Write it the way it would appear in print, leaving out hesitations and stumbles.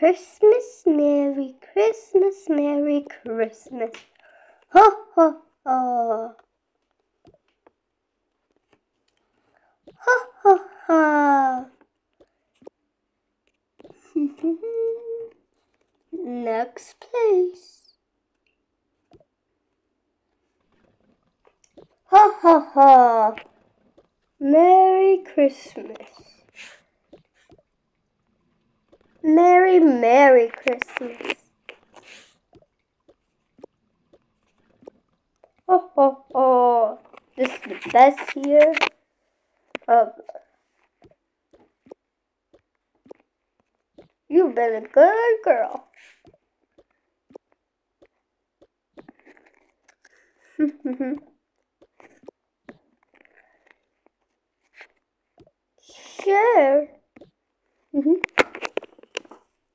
Christmas, Merry Christmas, Merry Christmas. Ho, ho, ho. Ho, ho, ho. Next place. Ho, ho, ho. Merry Christmas. Merry, Merry Christmas. Ho, ho, ho. This is the best year ever. You've been a good girl. Sure.